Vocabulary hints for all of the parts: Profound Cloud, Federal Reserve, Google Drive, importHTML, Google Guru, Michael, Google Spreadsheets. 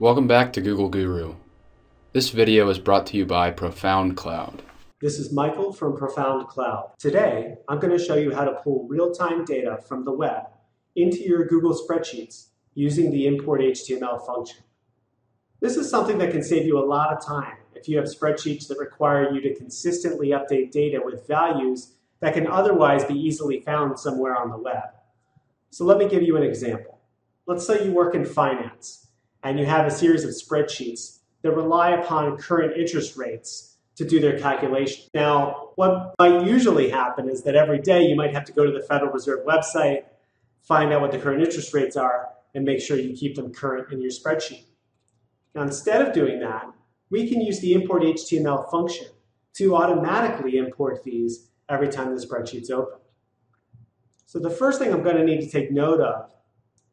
Welcome back to Google Guru. This video is brought to you by Profound Cloud. This is Michael from Profound Cloud. Today, I'm going to show you how to pull real-time data from the web into your Google Spreadsheets using the importHTML function. This is something that can save you a lot of time if you have spreadsheets that require you to consistently update data with values that can otherwise be easily found somewhere on the web. So let me give you an example. Let's say you work in finance, and you have a series of spreadsheets that rely upon current interest rates to do their calculation. Now, what might usually happen is that every day you might have to go to the Federal Reserve website, find out what the current interest rates are, and make sure you keep them current in your spreadsheet. Now, instead of doing that, we can use the importHTML function to automatically import these every time the spreadsheet's open. So the first thing I'm going to need to take note of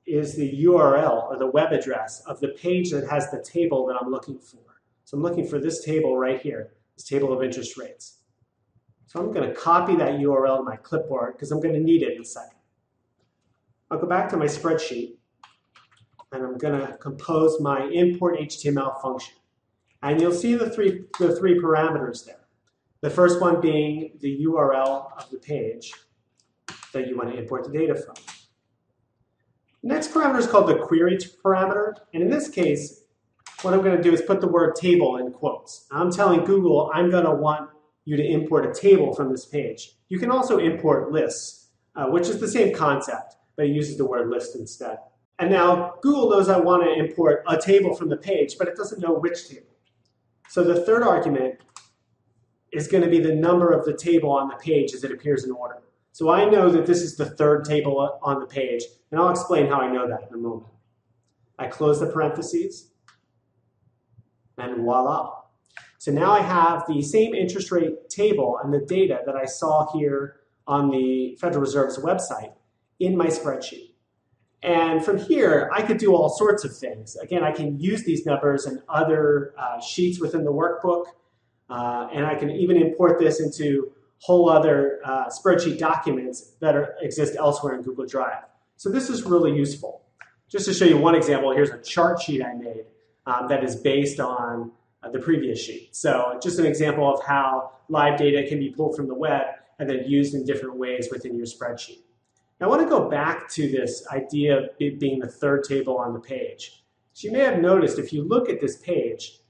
is the URL, or the web address, of the page that has the table that I'm looking for. So I'm looking for this table right here, this table of interest rates. So I'm going to copy that URL to my clipboard because I'm going to need it in a second. I'll go back to my spreadsheet, and I'm going to compose my importHTML function. And you'll see the three parameters there. The first one being the URL of the page that you want to import the data from. The next parameter is called the query parameter, and in this case, what I'm going to do is put the word table in quotes. I'm telling Google I'm going to want you to import a table from this page. You can also import lists, which is the same concept, but it uses the word list instead. And now Google knows I want to import a table from the page, but it doesn't know which table. So the third argument is going to be the number of the table on the page as it appears in order. So I know that this is the third table on the page, and I'll explain how I know that in a moment. I close the parentheses, and voila. So now I have the same interest rate table and the data that I saw here on the Federal Reserve's website in my spreadsheet. And from here, I could do all sorts of things. Again, I can use these numbers in other sheets within the workbook, and I can even import this into whole other spreadsheet documents that exist elsewhere in Google Drive. So this is really useful. Just to show you one example, here's a chart sheet I made that is based on the previous sheet. So just an example of how live data can be pulled from the web and then used in different ways within your spreadsheet. Now I want to go back to this idea of it being the third table on the page. So you may have noticed if you look at this page,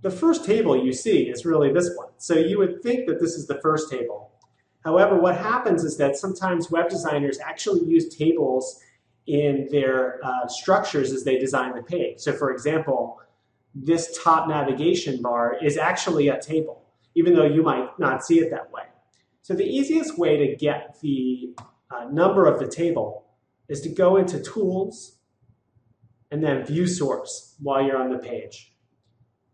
the first table you see is really this one. So you would think that this is the first table. However, what happens is that sometimes web designers actually use tables in their structures as they design the page. So for example, this top navigation bar is actually a table, even though you might not see it that way. So the easiest way to get the number of the table is to go into Tools and then View Source while you're on the page.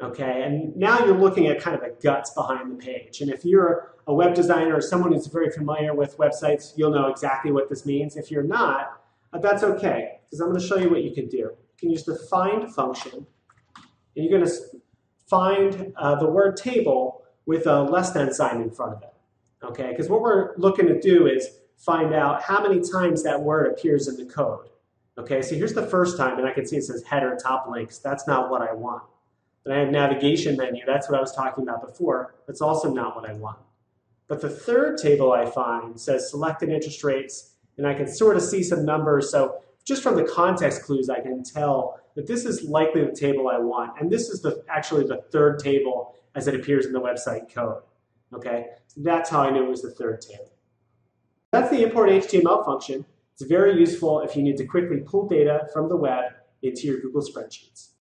Okay, and now you're looking at kind of the guts behind the page. And if you're a web designer or someone who's very familiar with websites, you'll know exactly what this means. If you're not, that's okay, because I'm going to show you what you can do. You can use the find function, and you're going to find the word table with a less than sign in front of it. Okay, because what we're looking to do is find out how many times that word appears in the code. Okay, so here's the first time, and I can see it says header top links. That's not what I want. And I have navigation menu, that's what I was talking about before. That's also not what I want. But the third table I find says selected interest rates, and I can sort of see some numbers. So just from the context clues, I can tell that this is likely the table I want. And this is actually the third table as it appears in the website code. Okay, so that's how I knew it was the third table. That's the importHTML function. It's very useful if you need to quickly pull data from the web into your Google Spreadsheets.